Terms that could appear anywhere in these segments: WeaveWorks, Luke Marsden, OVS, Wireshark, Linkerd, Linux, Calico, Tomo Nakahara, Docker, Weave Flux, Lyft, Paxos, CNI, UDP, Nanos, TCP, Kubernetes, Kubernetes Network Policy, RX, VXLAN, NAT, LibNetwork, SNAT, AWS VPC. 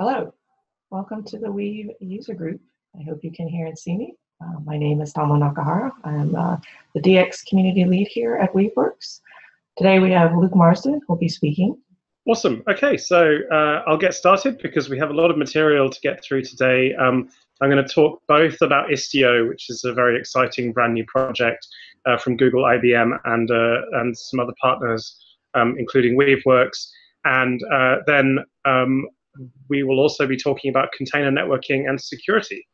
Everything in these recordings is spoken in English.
Hello, welcome to the Weave user group. I hope you can hear and see me. My name is Tomo Nakahara. I'm the DX community lead here at WeaveWorks. Today we have Luke Marsden who will be speaking. Awesome. Okay, so I'll get started because we have a lot of material to get through today. I'm going to talk both about Istio, which is a very exciting brand new project from Google, IBM, and some other partners, including WeaveWorks. And then we will also be talking about container networking and security.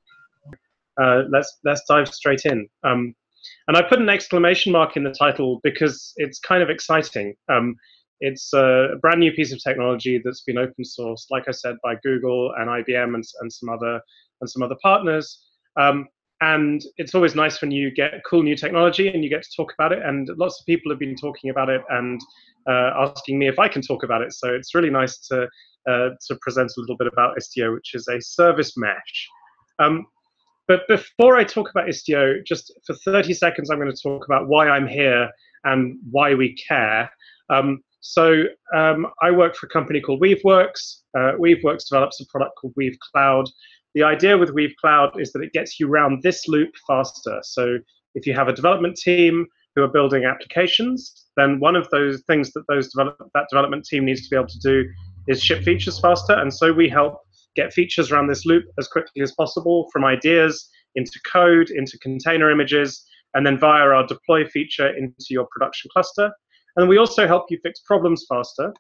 Let's dive straight in. And I put an exclamation mark in the title because it's kind of exciting. It's a brand new piece of technology that's been open sourced, like I said, by Google and IBM and some other partners. And it's always nice when you get cool new technology and you get to talk about it. And lots of people have been talking about it and asking me if I can talk about it. So it's really nice to present a little bit about Istio, which is a service mesh. But before I talk about Istio, just for 30 seconds, I'm going to talk about why I'm here and why we care. I work for a company called WeaveWorks. WeaveWorks develops a product called Weave Cloud. The idea with Weave Cloud is that it gets you around this loop faster. So if you have a development team who are building applications, then one of those things that that development team needs to be able to do is ship features faster. And so we help get features around this loop as quickly as possible, from ideas into code, into container images, and then via our deploy feature into your production cluster. And we also help you fix problems faster.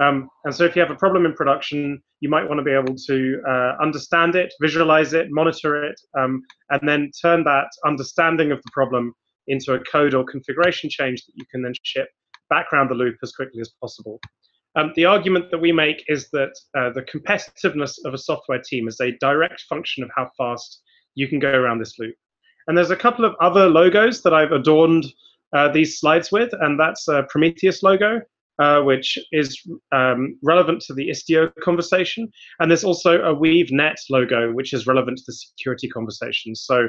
And so if you have a problem in production, you might want to be able to understand it, visualize it, monitor it, and then turn that understanding of the problem into a code or configuration change that you can then ship back around the loop as quickly as possible. The argument that we make is that the competitiveness of a software team is a direct function of how fast you can go around this loop. And there's a couple of other logos that I've adorned these slides with, and that's a Prometheus logo, which is relevant to the Istio conversation. And there's also a Weave Net logo, which is relevant to the security conversation. So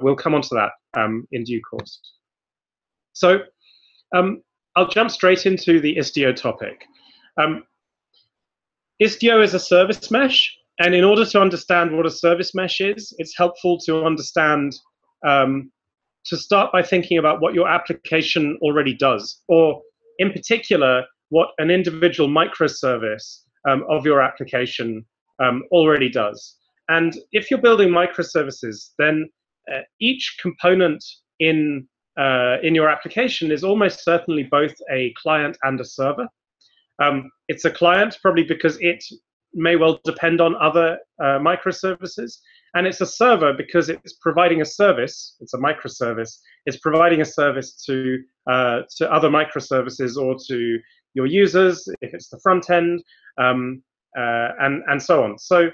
we'll come on to that in due course. So I'll jump straight into the Istio topic. Istio is a service mesh. And in order to understand what a service mesh is, it's helpful to understand, to start by thinking about what your application already does, or in particular, what an individual microservice of your application already does. And if you're building microservices, then each component in your application is almost certainly both a client and a server. It's a client probably because it may well depend on other microservices, and it's a server because it's providing a service. It's a microservice. It's providing a service to other microservices or to your users if it's the front end, and so on. So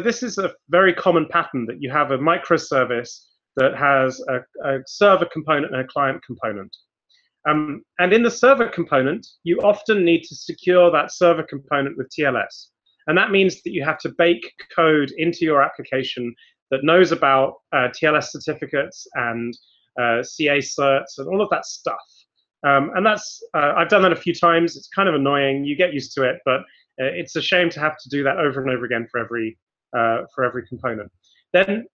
this is a very common pattern that you have a microservice that has a server component and a client component. And in the server component, you often need to secure that server component with TLS. And that means that you have to bake code into your application that knows about TLS certificates and CA certs and all of that stuff. And that's I've done that a few times. It's kind of annoying. You get used to it, but it's a shame to have to do that over and over again for every component. Then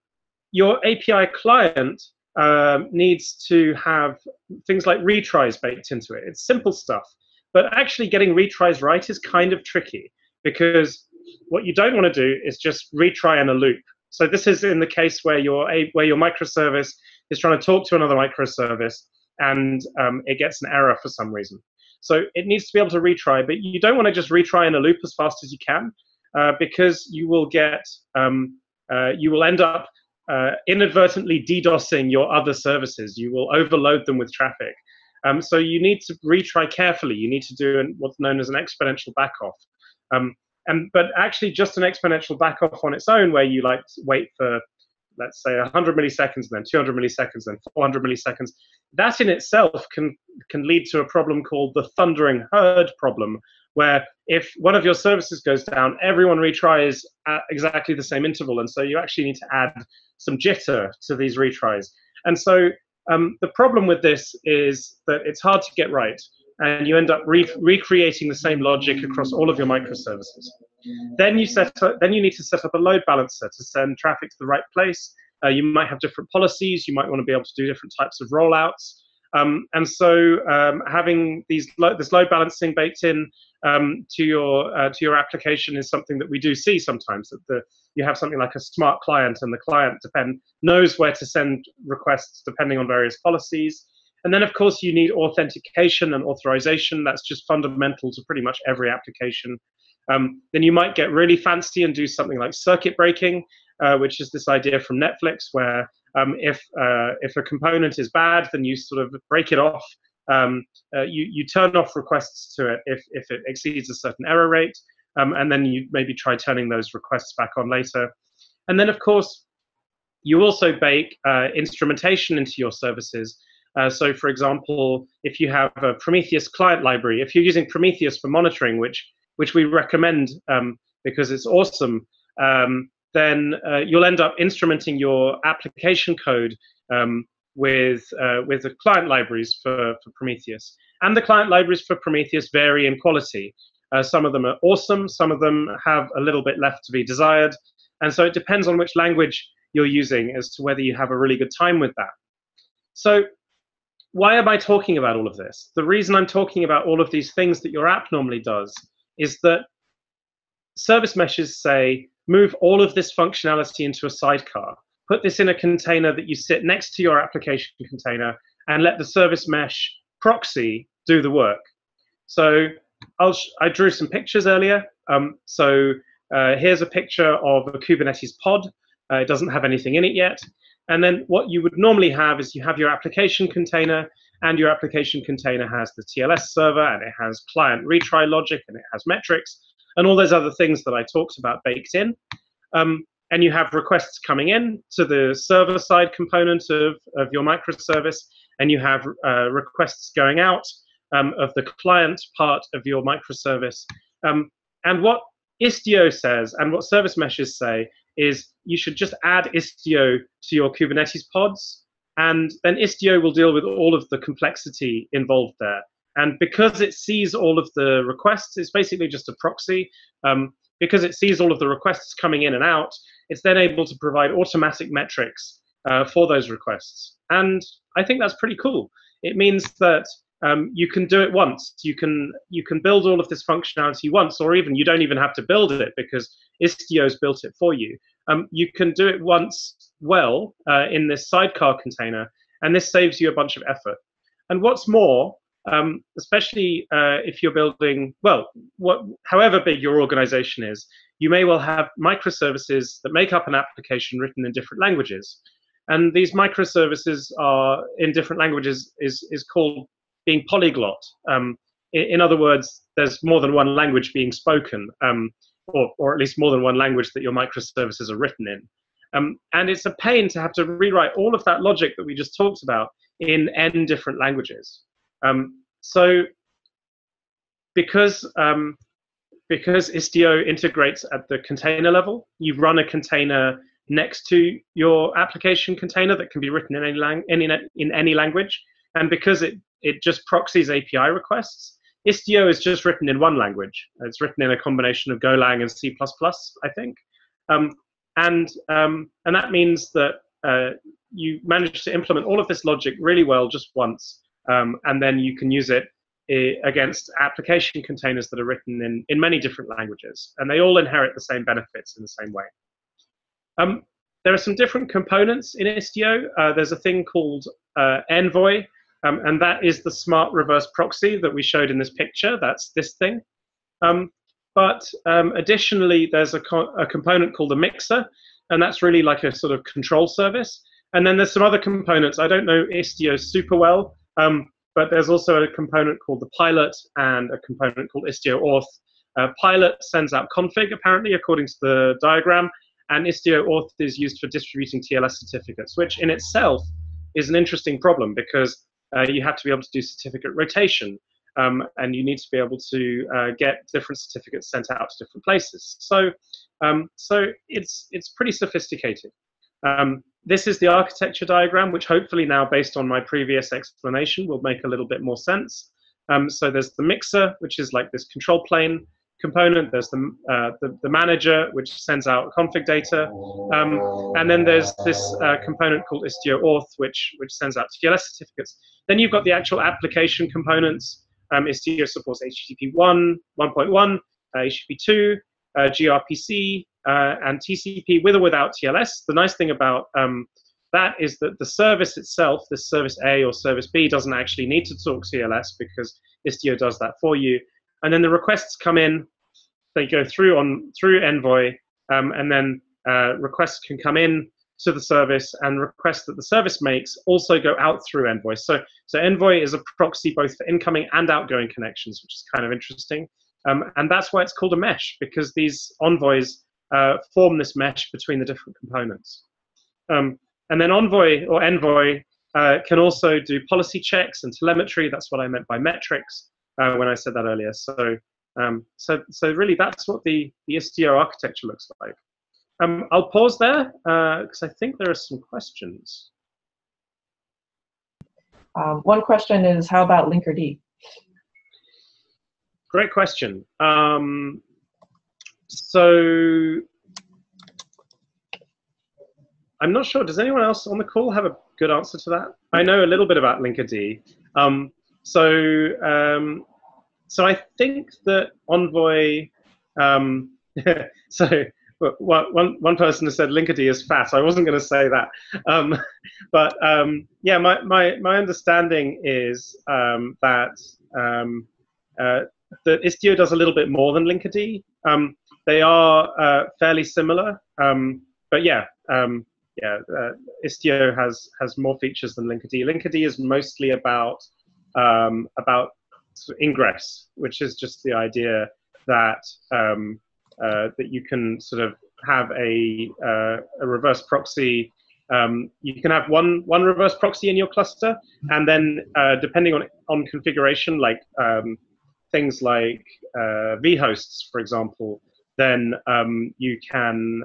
your API client needs to have things like retries baked into it. It's simple stuff, but actually getting retries right is kind of tricky, because what you don't want to do is just retry in a loop. So this is in the case where your microservice is trying to talk to another microservice and it gets an error for some reason. So it needs to be able to retry, but you don't want to just retry in a loop as fast as you can, because you will get you will end up inadvertently DDoSing your other services. You will overload them with traffic. So you need to retry carefully. You need to do what's known as an exponential backoff. But actually just an exponential backoff on its own, where you like wait for, let's say, 100 milliseconds, and then 200 milliseconds, and 400 milliseconds, that in itself can lead to a problem called the thundering herd problem, where if one of your services goes down, everyone retries at exactly the same interval. And so you actually need to add some jitter to these retries. And so the problem with this is that it's hard to get right. And you end up recreating the same logic across all of your microservices. Then you set up, then you need to set up a load balancer to send traffic to the right place. You might have different policies. You might want to be able to do different types of rollouts. And so having this load balancing baked in to your application is something that we do see sometimes. That you have something like a smart client, and the client knows where to send requests depending on various policies. And then, of course, you need authentication and authorization. That's just fundamental to pretty much every application. Then you might get really fancy and do something like circuit breaking, which is this idea from Netflix, where if a component is bad, then you sort of break it off. You turn off requests to it if it exceeds a certain error rate, and then you maybe try turning those requests back on later. And then, of course, you also bake instrumentation into your services. So, for example, if you have a Prometheus client library, if you're using Prometheus for monitoring, which we recommend because it's awesome, then you'll end up instrumenting your application code with the client libraries for Prometheus. And the client libraries for Prometheus vary in quality. Some of them are awesome, some of them have a little bit left to be desired. And so it depends on which language you're using as to whether you have a really good time with that. So why am I talking about all of this? The reason I'm talking about all of these things that your app normally does is that service meshes say, move all of this functionality into a sidecar. Put this in a container that you sit next to your application container and let the service mesh proxy do the work. So I drew some pictures earlier. So here's a picture of a Kubernetes pod. It doesn't have anything in it yet. And then what you would normally have is you have your application container, and your application container has the TLS server, and it has client retry logic, and it has metrics, and all those other things that I talked about baked in. And you have requests coming in to the server-side component of your microservice, and you have requests going out of the client part of your microservice. And what Istio says, and what service meshes say, is you should just add Istio to your Kubernetes pods, and then Istio will deal with all of the complexity involved there. And because it sees all of the requests, it's basically just a proxy. Because it sees all of the requests coming in and out, it's then able to provide automatic metrics for those requests. And I think that's pretty cool. It means that you can do it once. You can build all of this functionality once, or even you don't even have to build it because Istio's built it for you. You can do it once well in this sidecar container, and this saves you a bunch of effort. And what's more, especially if you're building, well, however big your organization is, you may well have microservices that make up an application written in different languages. And these microservices are in different languages is called being polyglot. In other words, there's more than one language being spoken, or at least more than one language that your microservices are written in. And it's a pain to have to rewrite all of that logic that we just talked about in n different languages. So because Istio integrates at the container level, you run a container next to your application container that can be written in any language. And because it just proxies API requests, Istio is just written in one language. It's written in a combination of Golang and C++, I think. And that means that you manage to implement all of this logic really well just once. And then you can use it against application containers that are written in many different languages. And they all inherit the same benefits in the same way. There are some different components in Istio. There's a thing called Envoy, and that is the smart reverse proxy that we showed in this picture. That's this thing. But additionally, there's a component called a mixer, and that's really like a sort of control service. And then there's some other components. I don't know Istio super well. But there's also a component called the pilot and a component called Istio auth. Pilot sends out config, apparently, according to the diagram, and Istio auth is used for distributing TLS certificates, which in itself is an interesting problem because you have to be able to do certificate rotation, and you need to be able to get different certificates sent out to different places. So it's pretty sophisticated. This is the architecture diagram, which hopefully now, based on my previous explanation, will make a little bit more sense. So there's the mixer, which is like this control plane. component, there's the manager, which sends out config data, and then there's this component called Istio auth, which sends out TLS certificates. Then you've got the actual application components. Istio supports HTTP 1.1, HTTP 2, gRPC, and TCP with or without TLS. The nice thing about that is that the service itself, this service A or service B, doesn't actually need to talk TLS because Istio does that for you. And then the requests come in, they go through Envoy, and then requests can come in to the service, and requests that the service makes also go out through Envoy. So Envoy is a proxy both for incoming and outgoing connections, which is kind of interesting. And that's why it's called a mesh, because these envoys form this mesh between the different components. And then Envoy can also do policy checks and telemetry. That's what I meant by metrics when I said that earlier. So really, that's what the Istio architecture looks like. I'll pause there because I think there are some questions. One question is, how about Linkerd? Great question. So I'm not sure, does anyone else on the call have a good answer to that? I know a little bit about Linkerd. So I think that Envoy, so one person has said Linkerd is fat. I wasn't going to say that. Yeah, my understanding is that Istio does a little bit more than Linkerd. They are fairly similar, but yeah, Istio has more features than Linkerd. Linkerd is mostly about ingress, which is just the idea that that you can sort of have a reverse proxy. You can have one reverse proxy in your cluster, and then depending on configuration, like things like vhosts, for example, then you can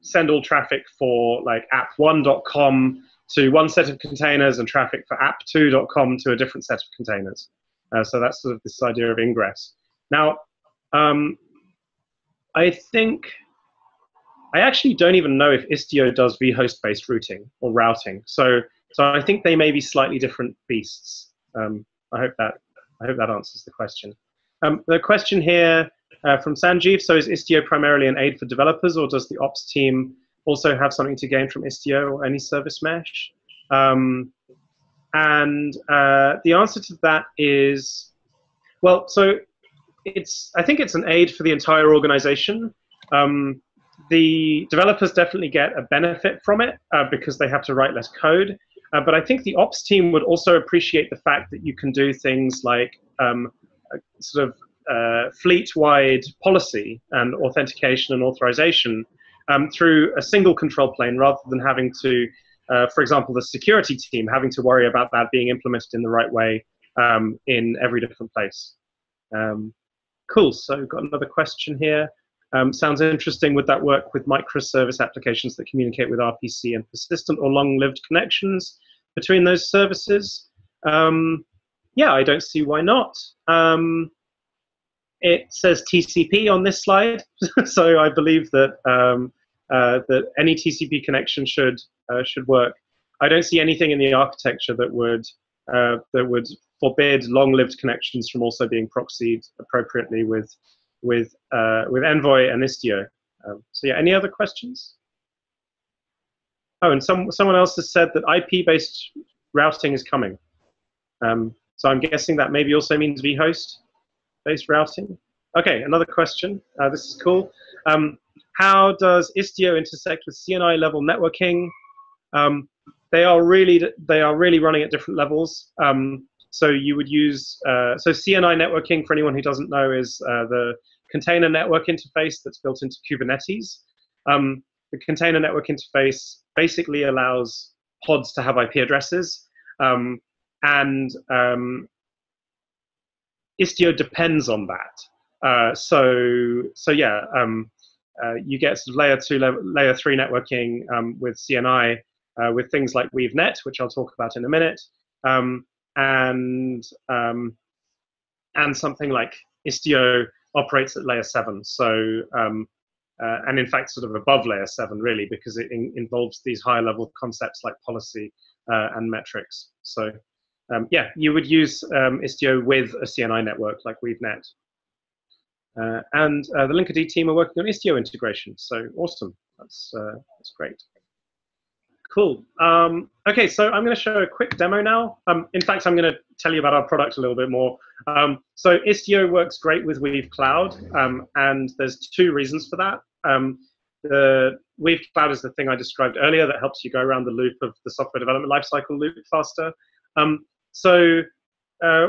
send all traffic for like app1.com to one set of containers, and traffic for app2.com to a different set of containers. So that's sort of this idea of ingress. Now, I actually don't even know if Istio does vhost-based routing or routing. So I think they may be slightly different beasts. I hope that answers the question. The question here from Sanjeev, so is Istio primarily an aid for developers, or does the ops team also have something to gain from Istio or any service mesh? The answer to that is, well, so I think it's an aid for the entire organization. The developers definitely get a benefit from it because they have to write less code. But I think the ops team would also appreciate the fact that you can do things like sort of fleet-wide policy and authentication and authorization through a single control plane, rather than having to, for example, the security team having to worry about that being implemented in the right way in every different place. Cool, so we've got another question here. Sounds interesting. Would that work with microservice applications that communicate with RPC and persistent or long-lived connections between those services? Yeah, I don't see why not. It says TCP on this slide, so I believe that that any TCP connection should work. I don't see anything in the architecture that would forbid long-lived connections from also being proxied appropriately with Envoy and Istio. So yeah, any other questions? Oh, and someone else has said that IP-based routing is coming. So I'm guessing that maybe also means vhost-based routing. Okay, another question. This is cool. How does Istio intersect with CNI level networking? They are really running at different levels. So you would use CNI networking, for anyone who doesn't know, is the container network interface that's built into Kubernetes. The container network interface basically allows pods to have IP addresses, and Istio depends on that. You get sort of layer 2, layer 3 networking with CNI, with things like Weave Net, which I'll talk about in a minute, and something like Istio operates at layer 7. So, and in fact, sort of above layer 7, really, because it involves these higher level concepts like policy and metrics. So, yeah, you would use Istio with a CNI network like Weave Net. And the Linkerd team are working on Istio integration. So awesome. That's great. Cool. Okay, so I'm going to show a quick demo now. In fact, I'm going to tell you about our product a little bit more. So Istio works great with Weave Cloud, and there's two reasons for that. The Weave Cloud is the thing I described earlier that helps you go around the loop of the software development lifecycle loop faster.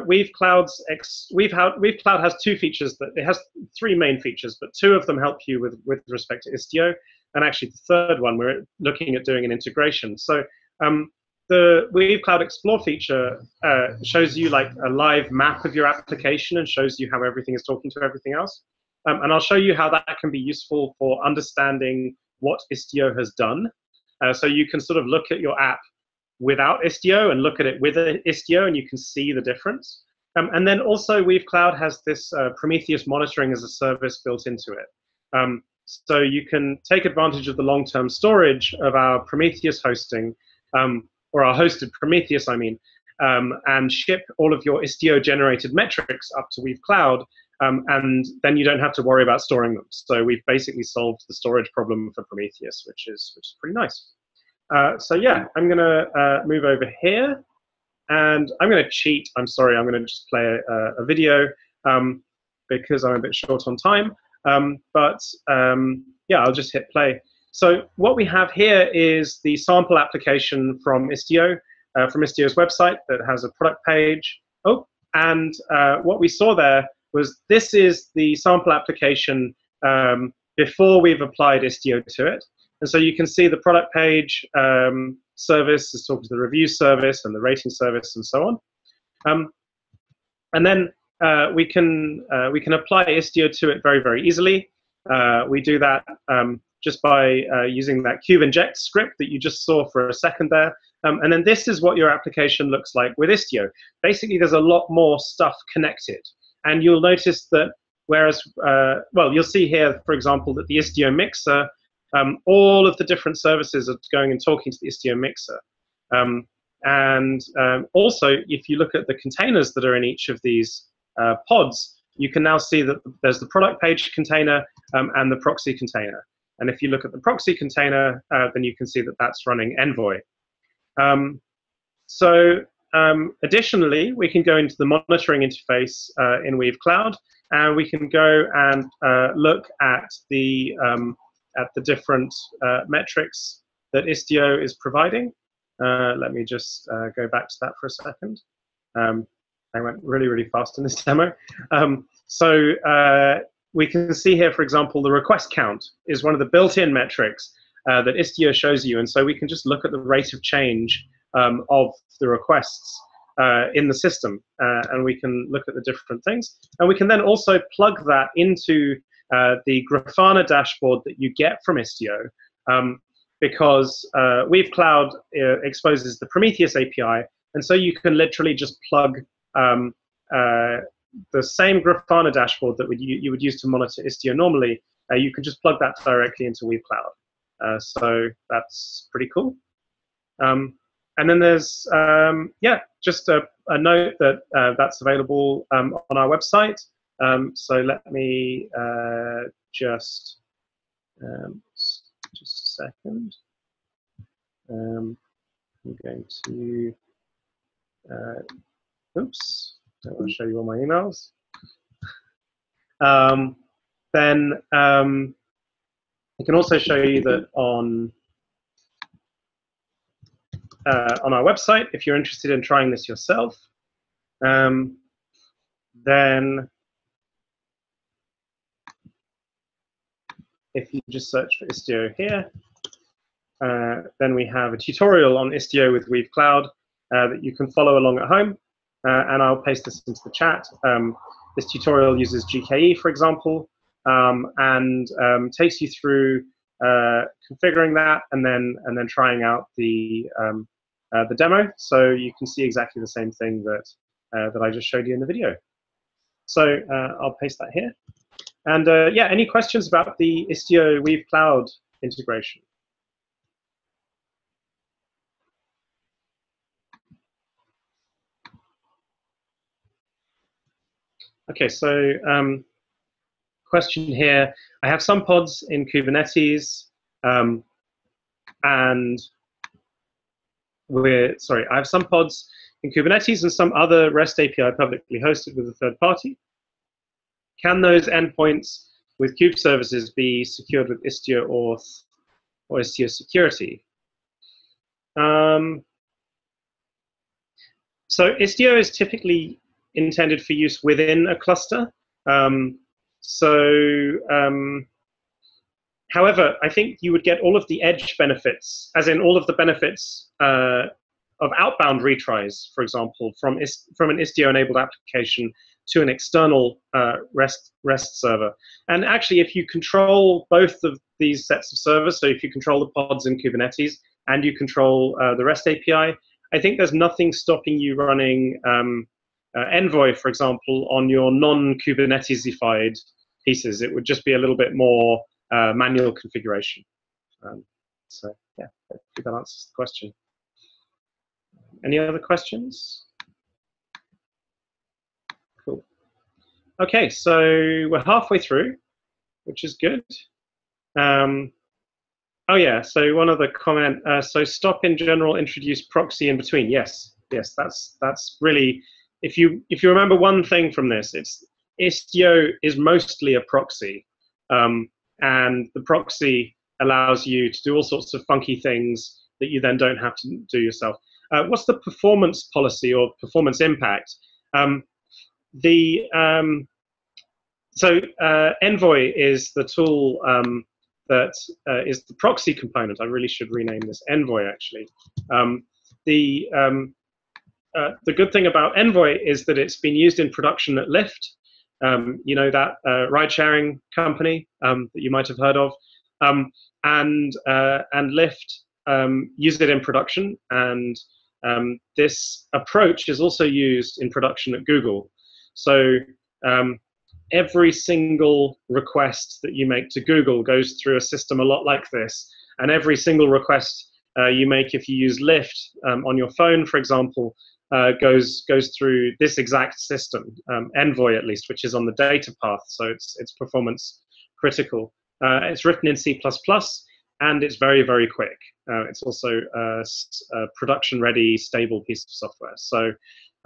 Weave Cloud has two features that it has three main features, but two of them help you with respect to Istio. And actually, the third one, we're looking at doing an integration. So the Weave Cloud Explore feature shows you like a live map of your application and shows you how everything is talking to everything else. And I'll show you how that can be useful for understanding what Istio has done. So you can sort of look at your app without Istio and look at it with Istio, and you can see the difference. And then also, Weave Cloud has this Prometheus monitoring as a service built into it. So you can take advantage of the long-term storage of our Prometheus hosting, or our hosted Prometheus, I mean, and ship all of your Istio-generated metrics up to Weave Cloud, and then you don't have to worry about storing them. So we've basically solved the storage problem for Prometheus, which is pretty nice. So yeah, I'm going to move over here, and I'm going to cheat. I'm sorry, I'm going to just play a video because I'm a bit short on time. Yeah, I'll just hit play. So what we have here is the sample application from Istio's website that has a product page. Oh, and what we saw there was this is the sample application before we've applied Istio to it. And so you can see the product page service is talking to the review service and the rating service and so on. And then we can apply Istio to it very, very easily. We do that just by using that kube-inject script that you just saw for a second there. And then this is what your application looks like with Istio. Basically, there's a lot more stuff connected. And you'll notice that whereas, well, you'll see here, for example, that the Istio mixer, all of the different services are going and talking to the Istio mixer. Also, if you look at the containers that are in each of these pods, you can now see that there's the product page container and the proxy container. And if you look at the proxy container, then you can see that that's running Envoy. Additionally, we can go into the monitoring interface in Weave Cloud, and we can go and look at the different metrics that Istio is providing. Let me just go back to that for a second. I went really, really fast in this demo. We can see here, for example, the request count is one of the built-in metrics that Istio shows you. And so we can just look at the rate of change of the requests in the system. And we can look at the different things. And we can then also plug that into the Grafana dashboard that you get from Istio, because Weave Cloud exposes the Prometheus API. And so you can literally just plug the same Grafana dashboard that you would use to monitor Istio normally, you can just plug that directly into Weave Cloud. So that's pretty cool. And then there's, yeah, just a note that that's available on our website. So let me just a second. I'm going to... oops, don't want to show you all my emails. I can also show you that on our website, if you're interested in trying this yourself, then if you just search for Istio here, then we have a tutorial on Istio with Weave Cloud that you can follow along at home. And I'll paste this into the chat. This tutorial uses GKE, for example, and takes you through configuring that and then trying out the demo. So you can see exactly the same thing that I just showed you in the video. So I'll paste that here. And yeah, any questions about the Istio Weave Cloud integration? Okay, so question here. I have some pods in Kubernetes, I have some pods in Kubernetes and some other REST API publicly hosted with a third party. Can those endpoints with kube services be secured with Istio Auth or Istio Security? So Istio is typically intended for use within a cluster. However, I think you would get all of the edge benefits, as in all of the benefits of outbound retries, for example, from an Istio-enabled application to an external REST server. And actually, if you control both of these sets of servers, so if you control the pods in Kubernetes and you control the REST API, I think there's nothing stopping you running Envoy, for example, on your non-Kubernetes-ified pieces. It would just be a little bit more manual configuration. So yeah, hopefully that answers the question. Any other questions? Cool. Okay, so we're halfway through, which is good. Oh yeah, so one other comment. So stop in general, introduce proxy in between. Yes, yes, that's really. If you remember one thing from this, it's Istio is mostly a proxy, and the proxy allows you to do all sorts of funky things that you then don't have to do yourself. What's the performance policy or performance impact? Envoy is the tool that is the proxy component. I really should rename this Envoy, actually. The good thing about Envoy is that it's been used in production at Lyft, you know, that ride-sharing company that you might have heard of, and Lyft used it in production, and this approach is also used in production at Google. So every single request that you make to Google goes through a system a lot like this, and every single request you make if you use Lyft on your phone, for example, goes through this exact system, Envoy at least, which is on the data path, so it's performance critical. It's written in C++, and it's very, very quick. It's also a production-ready, stable piece of software. So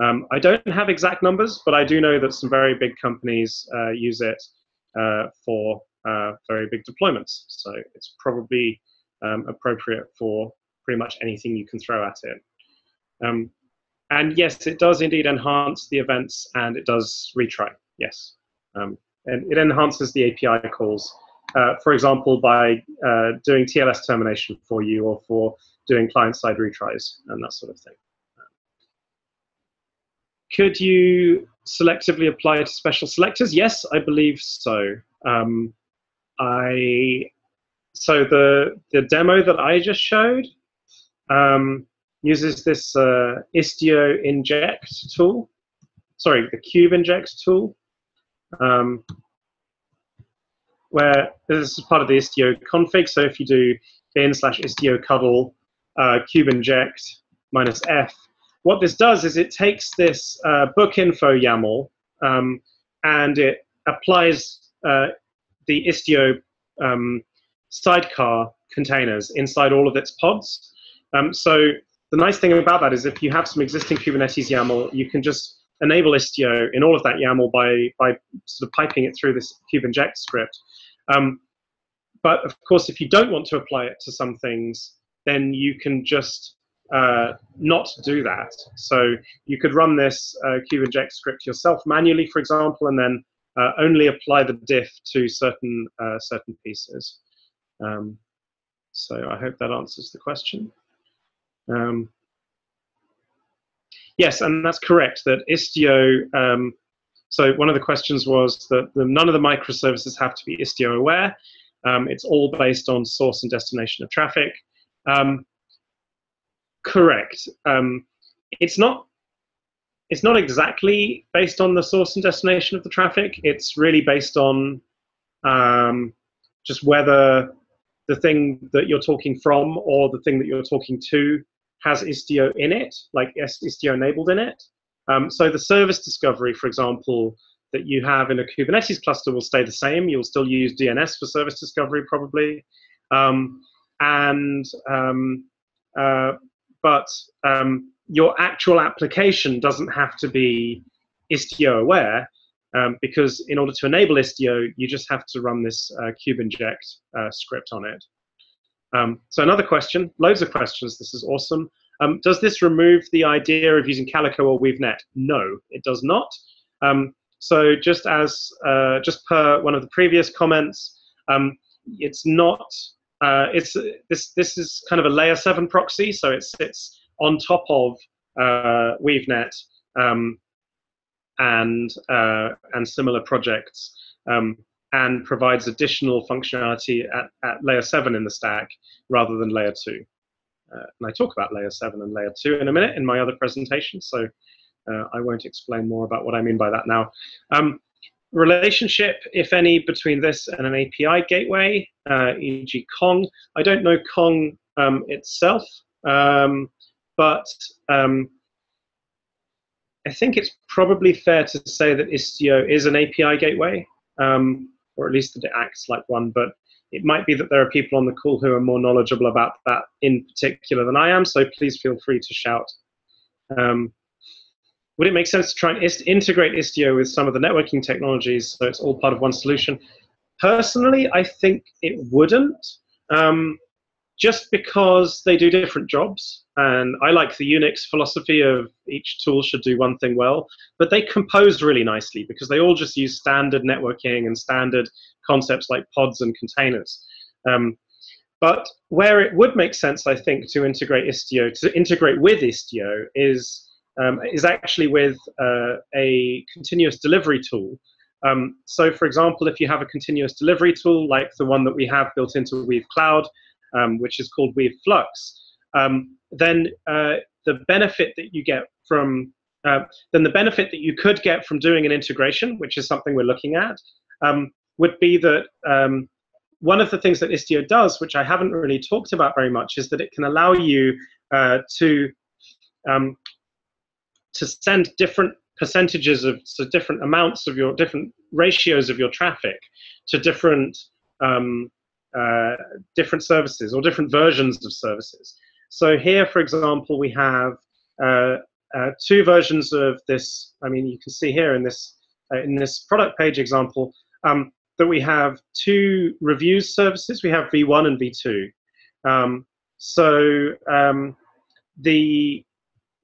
I don't have exact numbers, but I do know that some very big companies use it for very big deployments. So it's probably appropriate for pretty much anything you can throw at it. And yes, it does indeed enhance the events, and it does retry, yes. And it enhances the API calls, for example, by doing TLS termination for you or for doing client-side retries and that sort of thing. Could you selectively apply to special selectors? Yes, I believe so. So the demo that I just showed uses this Istio-inject tool, sorry, the kube-inject tool, where this is part of the Istio config. So if you do bin/istio-cuddle kube-inject -f, what this does is it takes this book info YAML and it applies the Istio sidecar containers inside all of its pods. So the nice thing about that is if you have some existing Kubernetes YAML, you can just enable Istio in all of that YAML by sort of piping it through this kube-inject script. But of course, if you don't want to apply it to some things, then you can just not do that. So you could run this kube-inject script yourself manually, for example, and then only apply the diff to certain pieces. So I hope that answers the question. Yes, and that's correct, that Istio, so one of the questions was that none of the microservices have to be Istio aware. It's all based on source and destination of traffic. Correct. It's not exactly based on the source and destination of the traffic. It's really based on just whether the thing that you're talking from or the thing that you're talking to has Istio in it, like Istio enabled in it. So the service discovery, for example, that you have in a Kubernetes cluster will stay the same. You'll still use DNS for service discovery, probably. But your actual application doesn't have to be Istio aware, because in order to enable Istio, you just have to run this kube-inject script on it. So another question, loads of questions. This is awesome. Does this remove the idea of using Calico or Weave Net? No, it does not. So just as just per one of the previous comments, it's not. This is kind of a layer 7 proxy, so it sits on top of Weave Net and similar projects, and provides additional functionality at layer 7 in the stack rather than layer 2. And I talk about layer 7 and layer 2 in a minute in my other presentation, so I won't explain more about what I mean by that now. Relationship, if any, between this and an API gateway, e.g. Kong. I don't know Kong itself, but I think it's probably fair to say that Istio is an API gateway, or at least that it acts like one, but it might be that there are people on the call who are more knowledgeable about that in particular than I am, so please feel free to shout. Would it make sense to try and integrate Istio with some of the networking technologies so it's all part of one solution? Personally, I think it wouldn't, just because they do different jobs. And I like the Unix philosophy of each tool should do one thing well, but they compose really nicely because they all just use standard networking and standard concepts like pods and containers. But where it would make sense, I think, to integrate with Istio is actually with a continuous delivery tool. So for example, if you have a continuous delivery tool like the one that we have built into Weave Cloud, which is called Weave Flux, then the benefit that you could get from doing an integration, which is something we're looking at, would be that one of the things that Istio does, which I haven't really talked about very much, is that it can allow you to send different percentages of, so different amounts of your, different ratios of your traffic to different different services or different versions of services. So here, for example, we have two versions of this. I mean, you can see here in this product page example that we have two reviews services. We have V1 and V2.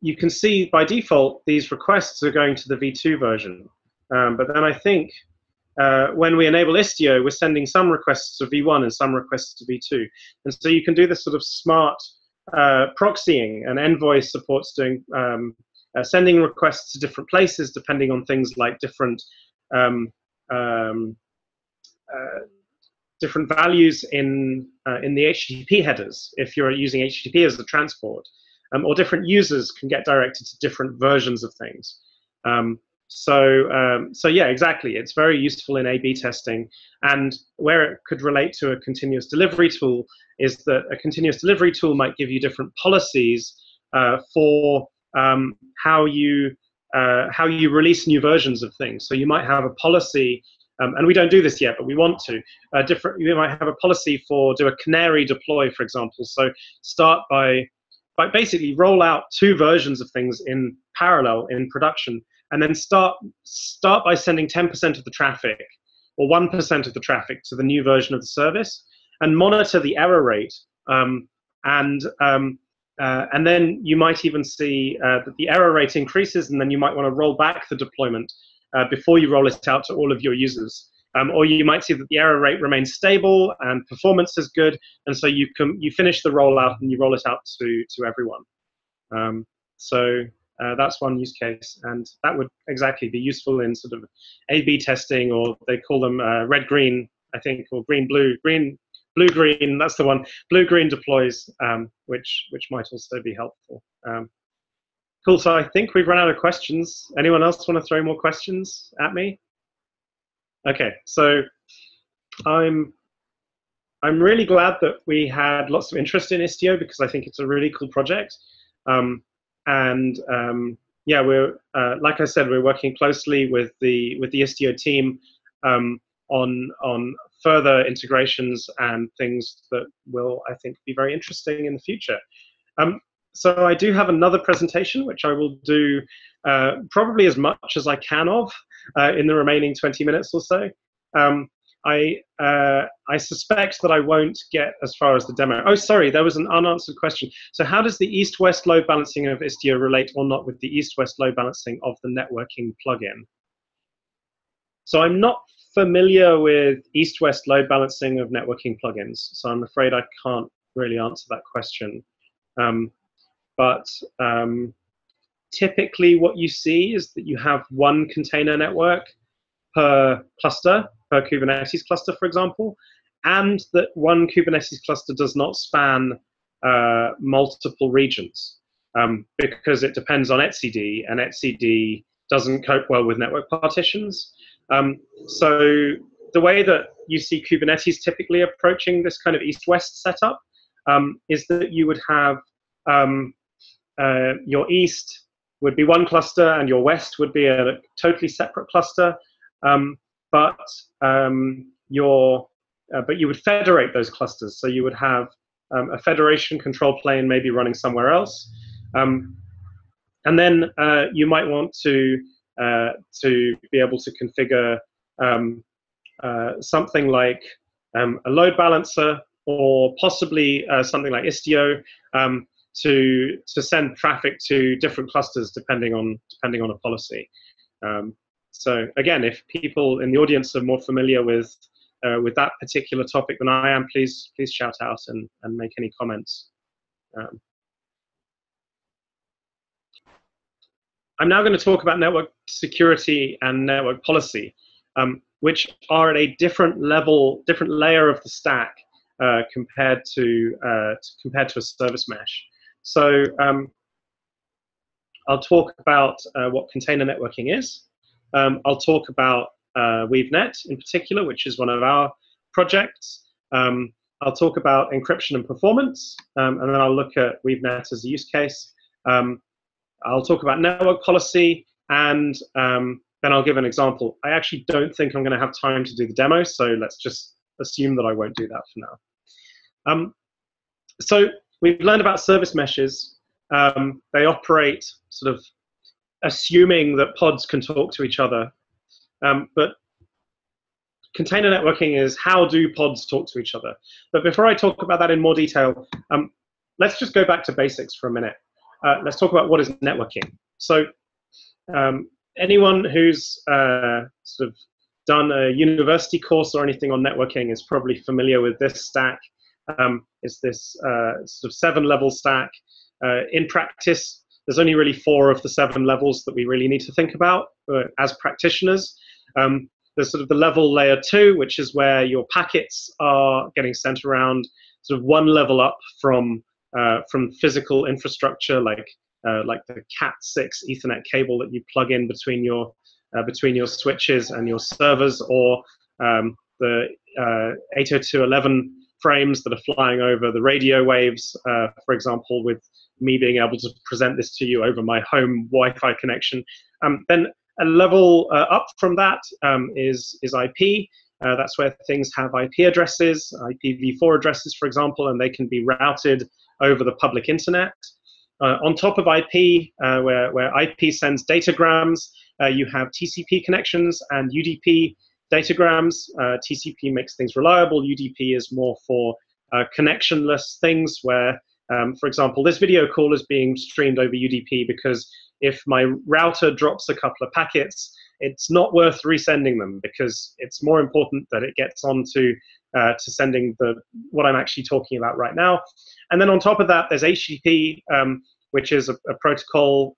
You can see by default these requests are going to the V2 version, but then I think when we enable Istio, we're sending some requests to V1 and some requests to V2. And so you can do this sort of smart proxying, and Envoy supports doing sending requests to different places depending on things like different values in the HTTP headers, if you're using HTTP as the transport, or different users can get directed to different versions of things. So yeah, exactly. It's very useful in A/B testing, and where it could relate to a continuous delivery tool is that a continuous delivery tool might give you different policies for how you release new versions of things. So you might have a policy, and we don't do this yet, but we want to. You might have a policy for do a canary deploy, for example. So start by basically roll out two versions of things in parallel in production. And then start by sending 10% of the traffic or 1% of the traffic to the new version of the service, and monitor the error rate. And then you might even see that the error rate increases, and then you might want to roll back the deployment before you roll it out to all of your users. Or you might see that the error rate remains stable and performance is good, and so you finish the rollout and you roll it out to everyone. That's one use case, and that would exactly be useful in sort of A/B testing, or they call them red-green, I think, or blue-green. That's the one. Blue-green deploys, which might also be helpful. Cool. So I think we've run out of questions. Anyone else want to throw more questions at me? Okay. So I'm really glad that we had lots of interest in Istio because I think it's a really cool project. Yeah, we're like I said, we're working closely with the Istio team on further integrations and things that will, I think, be very interesting in the future. So I do have another presentation, which I will do probably as much as I can of in the remaining 20 minutes or so. I suspect that I won't get as far as the demo. Oh, sorry, there was an unanswered question. So how does the east-west load balancing of Istio relate or not with the east-west load balancing of the networking plugin? So I'm not familiar with east-west load balancing of networking plugins, so I'm afraid I can't really answer that question. Typically what you see is that you have one container network per cluster, per Kubernetes cluster, for example, and that one Kubernetes cluster does not span multiple regions because it depends on etcd, and etcd doesn't cope well with network partitions. So the way that you see Kubernetes typically approaching this kind of east-west setup is that you would have your east would be one cluster and your west would be a totally separate cluster, but you would federate those clusters. So you would have a federation control plane maybe running somewhere else, and then you might want to be able to configure something like a load balancer, or possibly something like Istio to send traffic to different clusters depending on a policy. So again, if people in the audience are more familiar with that particular topic than I am, please shout out and make any comments. I'm now going to talk about network security and network policy, which are at a different layer of the stack compared to a service mesh. So I'll talk about what container networking is. I'll talk about Weave Net in particular, which is one of our projects. I'll talk about encryption and performance, and then I'll look at Weave Net as a use case. I'll talk about network policy, and then I'll give an example. I actually don't think I'm going to have time to do the demo, so let's just assume that I won't do that for now. So we've learned about service meshes. They operate sort of assuming that pods can talk to each other. But container networking is, how do pods talk to each other? But before I talk about that in more detail, let's just go back to basics for a minute. Let's talk about what is networking. So anyone who's sort of done a university course or anything on networking is probably familiar with this stack. It's this sort of 7-level stack. In practice, there's only really 4 of the 7 levels that we really need to think about as practitioners. There's sort of the level layer 2, which is where your packets are getting sent around, sort of one level up from physical infrastructure, like the Cat6 Ethernet cable that you plug in between your switches and your servers, or the 802.11 frames that are flying over the radio waves, for example, with me being able to present this to you over my home Wi-Fi connection. Then a level up from that is IP. That's where things have IP addresses, IPv4 addresses, for example, and they can be routed over the public internet. On top of IP, where IP sends datagrams, you have TCP connections and UDP datagrams. TCP makes things reliable. UDP is more for connectionless things where, for example, this video call is being streamed over UDP because if my router drops a couple of packets, it's not worth resending them because it's more important that it gets on to sending what I'm actually talking about right now. And then on top of that, there's HTTP, which is a protocol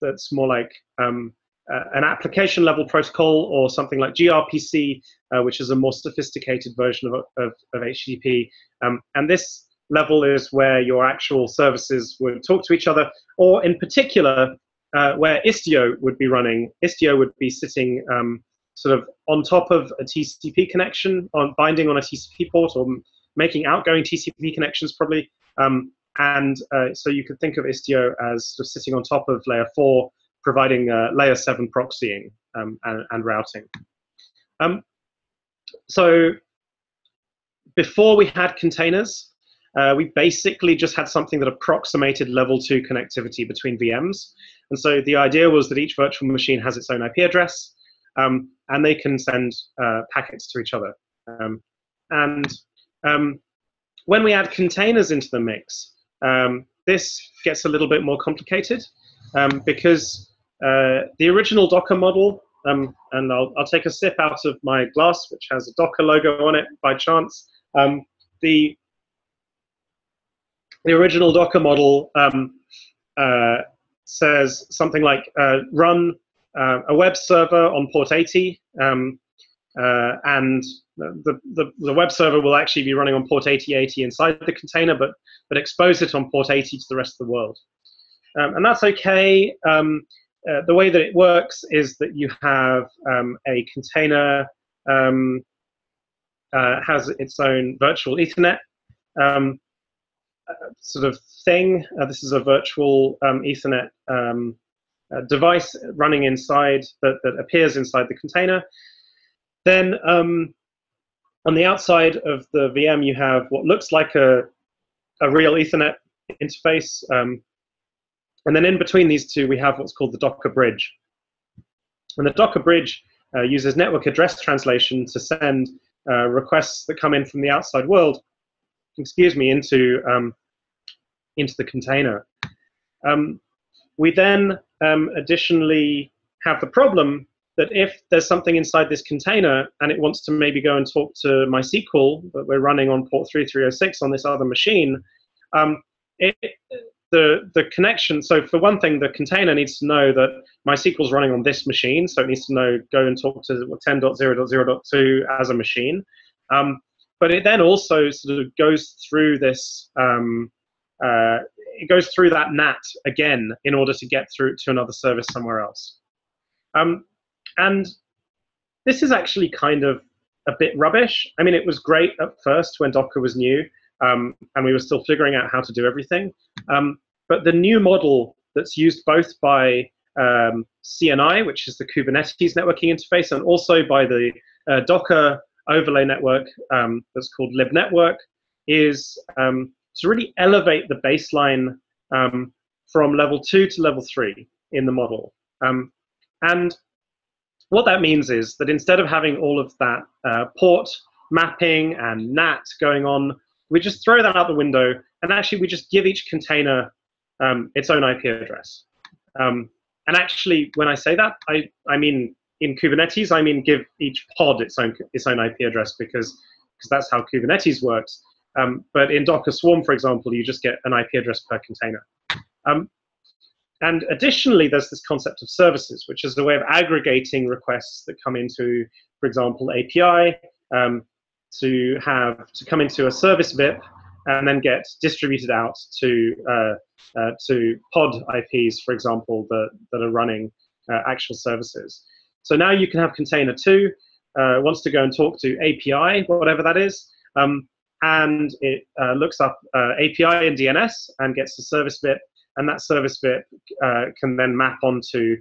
that's more like an application level protocol, or something like gRPC, which is a more sophisticated version of HTTP. And this level is where your actual services would talk to each other, or in particular, where Istio would be running. Istio would be sitting sort of on top of a TCP connection, on binding on a TCP port, or making outgoing TCP connections probably. So you could think of Istio as sort of sitting on top of layer 4, providing layer 7 proxying and routing. So before we had containers, we basically just had something that approximated level 2 connectivity between VMs. And so the idea was that each virtual machine has its own IP address, and they can send packets to each other. When we add containers into the mix, this gets a little bit more complicated, because the original Docker model, and I'll take a sip out of my glass, which has a Docker logo on it by chance. The original Docker model says something like, run a web server on port 80, and the web server will actually be running on port 8080 inside the container, but expose it on port 80 to the rest of the world. And that's okay. The way that it works is that you have a container has its own virtual Ethernet sort of thing. This is a virtual Ethernet device running inside that appears inside the container. Then on the outside of the VM, you have what looks like a real Ethernet interface. And then in between these two, we have what's called the Docker bridge. And the Docker bridge uses network address translation to send requests that come in from the outside world, excuse me, into the container. We then additionally have the problem that if there's something inside this container and it wants to maybe go and talk to MySQL that we're running on port 3306 on this other machine, the connection, so for one thing, the container needs to know that MySQL's running on this machine, so it needs to know, go and talk to 10.0.0.2 as a machine. But it then also sort of goes through this, it goes through that NAT again in order to get through to another service somewhere else. And this is actually kind of a bit rubbish. I mean, it was great at first when Docker was new. And we were still figuring out how to do everything. But the new model that's used both by CNI, which is the Kubernetes networking interface, and also by the Docker overlay network that's called libnetwork, is to really elevate the baseline from level 2 to level 3 in the model. And what that means is that instead of having all of that port mapping and NAT going on, we just throw that out the window, and actually we just give each container its own IP address. And actually, when I say that, I mean in Kubernetes, I mean give each pod its own IP address, because that's how Kubernetes works. But in Docker Swarm, for example, you just get an IP address per container. And additionally, there's this concept of services, which is a way of aggregating requests that come into, for example, API, to come into a service VIP and then get distributed out to pod IPs, for example, that are running actual services. So now you can have container 2, wants to go and talk to API, whatever that is, and it looks up API in DNS and gets the service VIP, and that service VIP can then map onto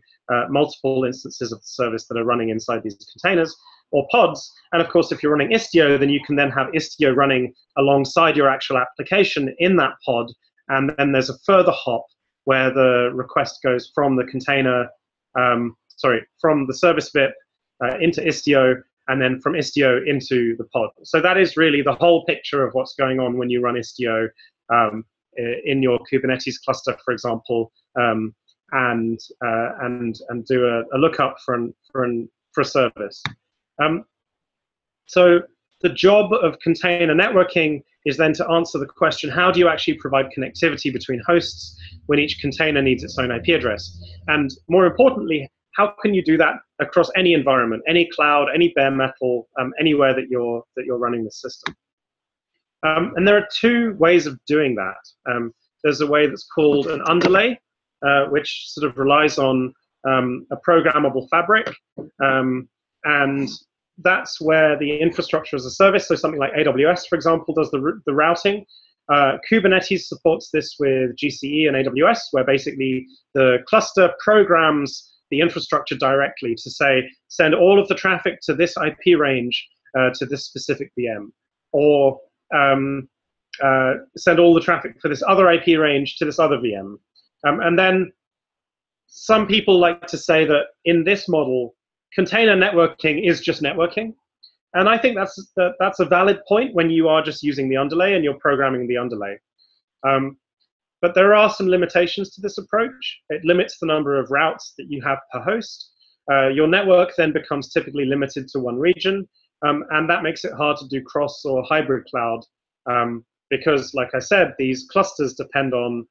multiple instances of the service that are running inside these containers or pods. And of course, if you're running Istio, then you can then have Istio running alongside your actual application in that pod, and then there's a further hop where the request goes from the container, from the service VIP into Istio, and then from Istio into the pod. So that is really the whole picture of what's going on when you run Istio in your Kubernetes cluster, for example, and do a lookup for a service. So the job of container networking is then to answer the question, how do you actually provide connectivity between hosts when each container needs its own IP address? And more importantly, how can you do that across any environment, any cloud, any bare metal, anywhere that you're running the system? And there are two ways of doing that. There's a way that's called an underlay, which sort of relies on a programmable fabric, And that's where the infrastructure as a service, so something like AWS, for example, does the routing. Kubernetes supports this with GCE and AWS, where basically the cluster programs the infrastructure directly to say, send all of the traffic to this IP range to this specific VM, or send all the traffic for this other IP range to this other VM. And then some people like to say that in this model, container networking is just networking. And I think that's a valid point when you are just using the underlay and you're programming the underlay. But there are some limitations to this approach. It limits the number of routes that you have per host. Your network then becomes typically limited to one region, and that makes it hard to do cross or hybrid cloud because, like I said, these clusters depend on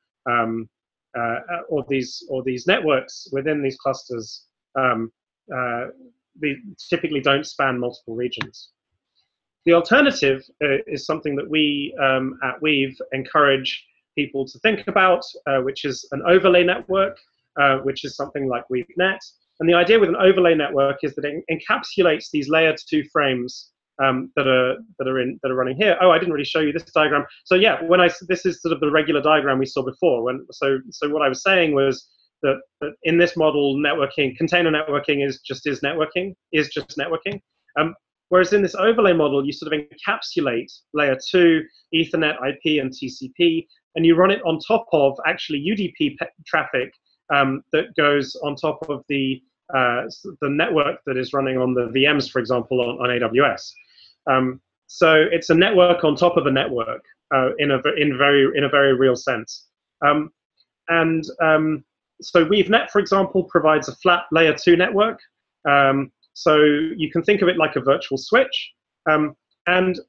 or these networks within these clusters they typically don't span multiple regions. The alternative is something that we at Weave encourage people to think about, which is an overlay network, which is something like Weave Net. And the idea with an overlay network is that it encapsulates these layer 2 frames that are running here. Oh, I didn't really show you this diagram. So yeah, this is sort of the regular diagram we saw before. So what I was saying was that in this model, networking, container networking is just networking. Whereas in this overlay model, you sort of encapsulate layer 2, Ethernet, IP, and TCP, and you run it on top of actually UDP traffic that goes on top of the network that is running on the VMs, for example, on AWS. So it's a network on top of a network in a very real sense. So Weave Net, for example, provides a flat layer 2 network. So you can think of it like a virtual switch. And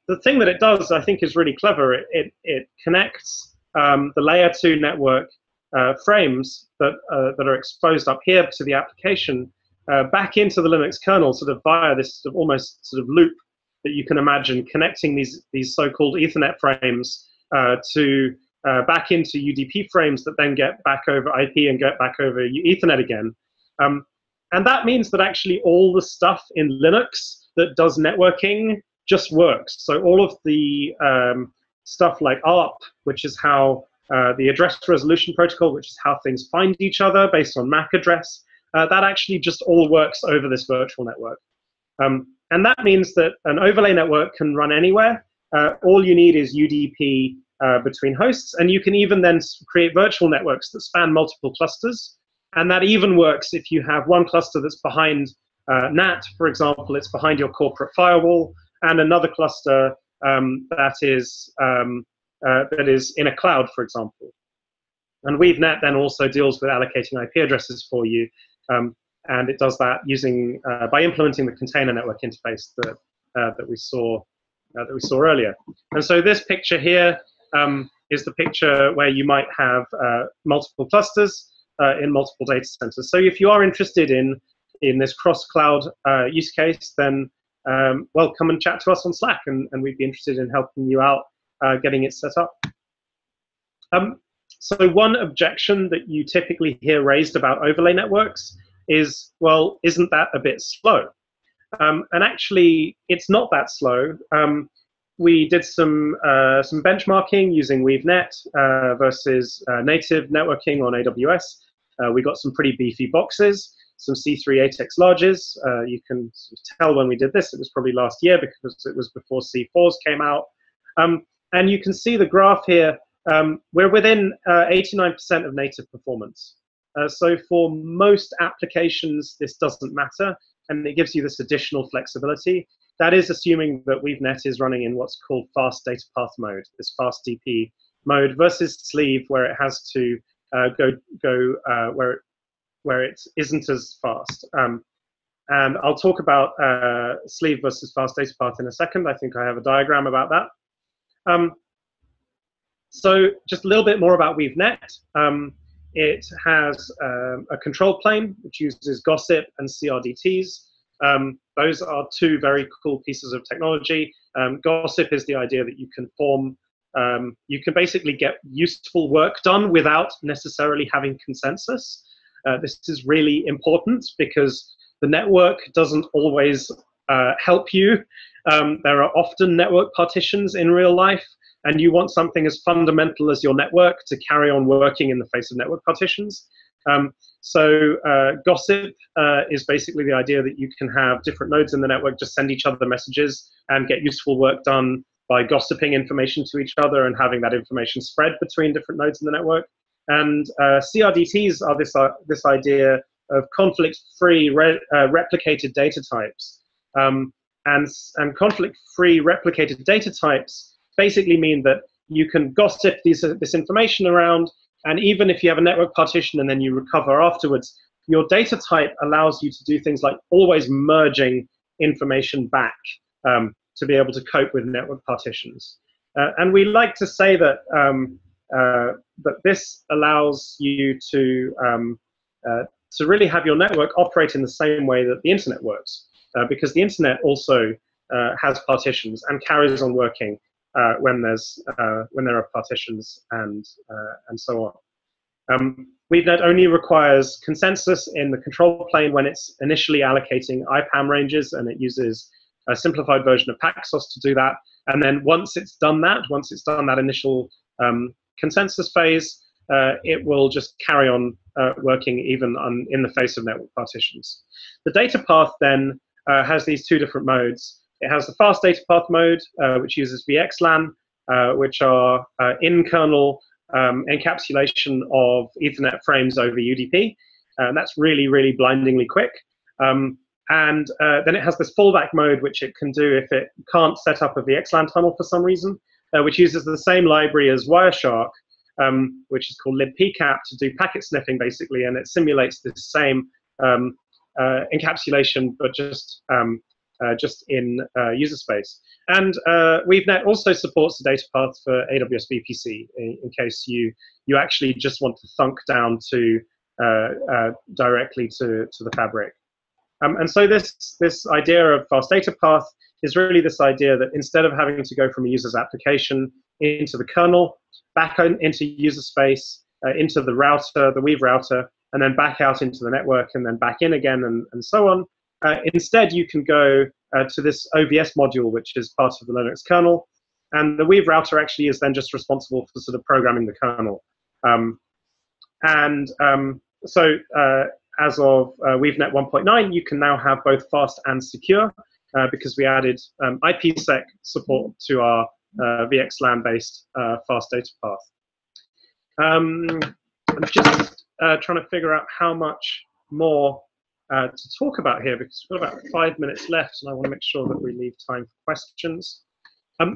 the thing that it does, I think, is really clever. It connects the layer 2 network frames that are exposed up here to the application back into the Linux kernel, sort of via this sort of almost sort of loop that you can imagine, connecting these so-called Ethernet frames back into UDP frames that then get back over IP and get back over Ethernet again. And that means that actually all the stuff in Linux that does networking just works. So all of the stuff like ARP, which is how the address resolution protocol, which is how things find each other based on MAC address, that actually just all works over this virtual network. And that means that an overlay network can run anywhere. All you need is UDP between hosts, and you can even then create virtual networks that span multiple clusters, and that even works if you have one cluster that's behind NAT, for example, it's behind your corporate firewall, and another cluster that is in a cloud, for example. And Weave Net then also deals with allocating IP addresses for you, and it does that using by implementing the container network interface that we saw earlier. And so this picture here is the picture where you might have multiple clusters in multiple data centers. So if you are interested in this cross-cloud use case, then well, come and chat to us on Slack, and we'd be interested in helping you out getting it set up. So one objection that you typically hear raised about overlay networks is, well, isn't that a bit slow? And actually, it's not that slow. We did some benchmarking using WeaveNet versus native networking on AWS. We got some pretty beefy boxes, some C3 8x larges. You can tell when we did this, it was probably last year because it was before C4s came out. And you can see the graph here. We're within 89% of native performance. So for most applications, this doesn't matter, and it gives you this additional flexibility. That is assuming that WeaveNet is running in what's called fast data path mode, this fast DP mode, versus sleeve, where it has to go where it isn't as fast. And I'll talk about sleeve versus fast data path in a second. I think I have a diagram about that. So just a little bit more about WeaveNet. It has a control plane which uses gossip and CRDTs. Those are two very cool pieces of technology. Gossip is the idea that you can form, you can basically get useful work done without necessarily having consensus. This is really important because The network doesn't always help you. There are often network partitions in real life, and you want something as fundamental as your network to carry on working in the face of network partitions. So gossip is basically the idea that you can have different nodes in the network just send each other messages and get useful work done by gossiping information to each other and having that information spread between different nodes in the network. And CRDTs are this idea of conflict-free replicated data types. And conflict-free replicated data types basically mean that you can gossip this information around, and even if you have a network partition and then you recover afterwards, your data type allows you to do things like always merging information back to be able to cope with network partitions. And we like to say that, that this allows you to really have your network operate in the same way that the internet works, because the internet also has partitions and carries on working when there are partitions and so on. Weave Net only requires consensus in the control plane when it's initially allocating IPAM ranges, and it uses a simplified version of Paxos to do that. And then once it's done that initial consensus phase, it will just carry on working even in the face of network partitions. The data path then has these two different modes. It has the fast data path mode, which uses VXLAN, which are in-kernel encapsulation of Ethernet frames over UDP. That's really, really blindingly quick. And then it has this fallback mode, which it can do if it can't set up a VXLAN tunnel for some reason, which uses the same library as Wireshark, which is called libpcap, to do packet sniffing, basically, and it simulates the same encapsulation, but just in user space. And Weave Net also supports the data path for AWS VPC in case you actually just want to thunk down to directly to the fabric. And so this idea of fast data path is really this idea that instead of having to go from a user's application into the kernel, back into user space, into the router, the Weave router, and then back out into the network, and then back in again, and so on. Instead, you can go to this OVS module, which is part of the Linux kernel, and the Weave router actually is then just responsible for sort of programming the kernel. So as of WeaveNet 1.9, you can now have both fast and secure because we added IPsec support to our VXLAN-based fast data path. I'm just trying to figure out how much more to talk about here, because we've got about 5 minutes left, and I want to make sure that we leave time for questions.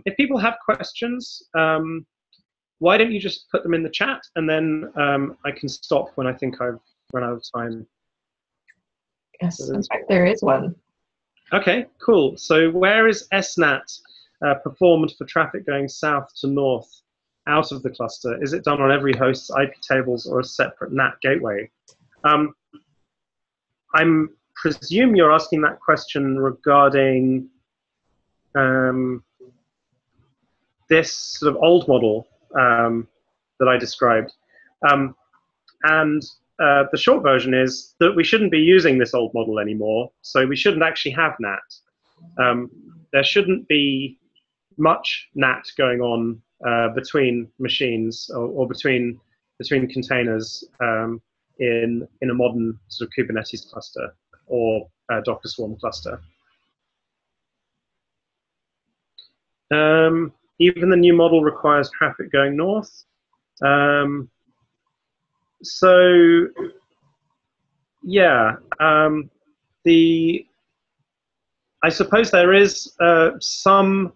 If people have questions, why don't you just put them in the chat, and then I can stop when I think I've run out of time. Yes, in fact, there is one. Okay, cool. So where is SNAT performed for traffic going south to north out of the cluster? Is it done on every host's IP tables or a separate NAT gateway? I presume you're asking that question regarding this sort of old model that I described. And the short version is that we shouldn't be using this old model anymore, so we shouldn't actually have NAT. There shouldn't be much NAT going on between machines or between containers in a modern sort of Kubernetes cluster or Docker Swarm cluster. Even the new model requires traffic going north. So yeah, I suppose there is some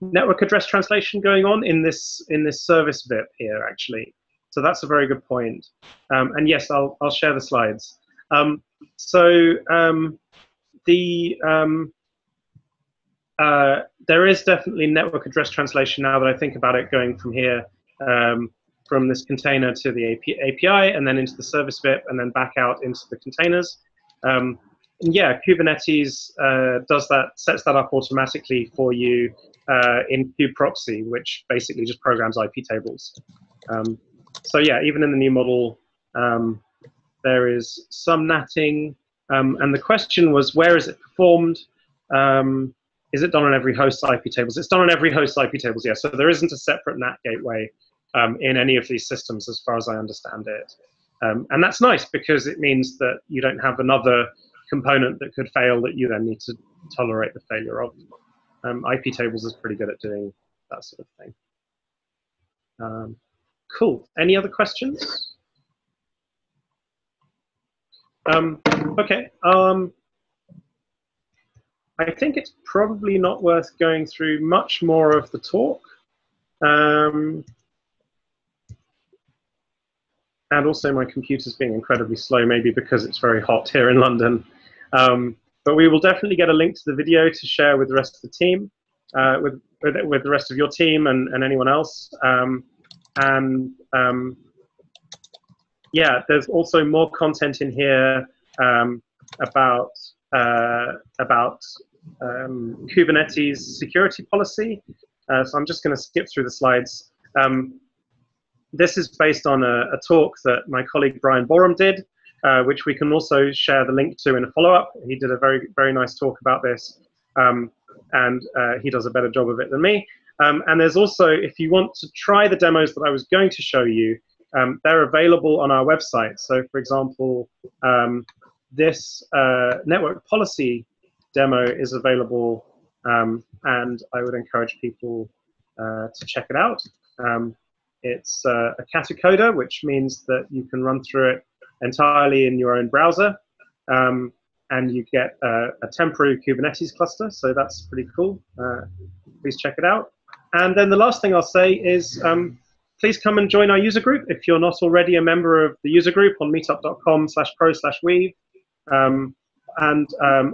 network address translation going on in this service VIP here, actually. So that's a very good point. And yes, I'll share the slides. So there is definitely network address translation now that I think about it, going from here. From this container to the API, and then into the service VIP, and then back out into the containers. And yeah, Kubernetes sets that up automatically for you in kubeproxy, which basically just programs IP tables. So yeah, even in the new model, there is some NATing, And the question was, where is it performed? Is it done on every host's IP tables? It's done on every host's IP tables, yes. Yeah. So there isn't a separate NAT gateway in any of these systems, as far as I understand it. And that's nice, because it means that you don't have another component that could fail that you then need to tolerate the failure of. IP tables is pretty good at doing that sort of thing. Cool. Any other questions? Okay. I think it's probably not worth going through much more of the talk. And also my computer's being incredibly slow, maybe because it's very hot here in London. But we will definitely get a link to the video to share with the rest of the team, with the rest of your team and anyone else. Yeah, there's also more content in here about Kubernetes security policy. So I'm just going to skip through the slides. This is based on a talk that my colleague Brian Borum did, which we can also share the link to in a follow-up. He did a very, very nice talk about this, and he does a better job of it than me. And there's also, if you want to try the demos that I was going to show you, they're available on our website. So, for example, this network policy demo is available, and I would encourage people to check it out. It's a catechoder, which means that you can run through it entirely in your own browser, and you get a temporary Kubernetes cluster, so that's pretty cool. Please check it out. And then the last thing I'll say is please come and join our user group if you're not already a member of the user group on meetup.com/pro/weave.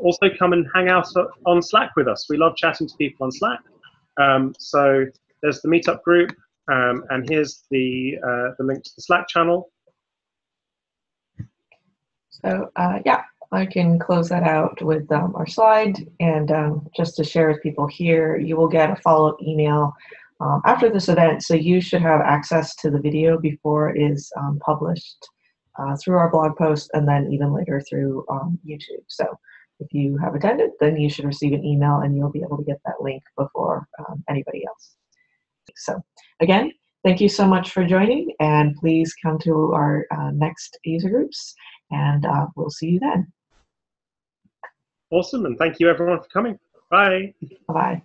Also come and hang out on Slack with us. We love chatting to people on Slack. So there's the meetup group, and here's the link to the Slack channel. So yeah, I can close that out with our slide, and just to share with people here, you will get a follow-up email after this event, so you should have access to the video before it is published through our blog post, and then even later through YouTube. So if you have attended, then you should receive an email, and you'll be able to get that link before anybody else. So again, thank you so much for joining, and please come to our next user groups, and we'll see you then. Awesome, and thank you everyone for coming. Bye. Bye-bye.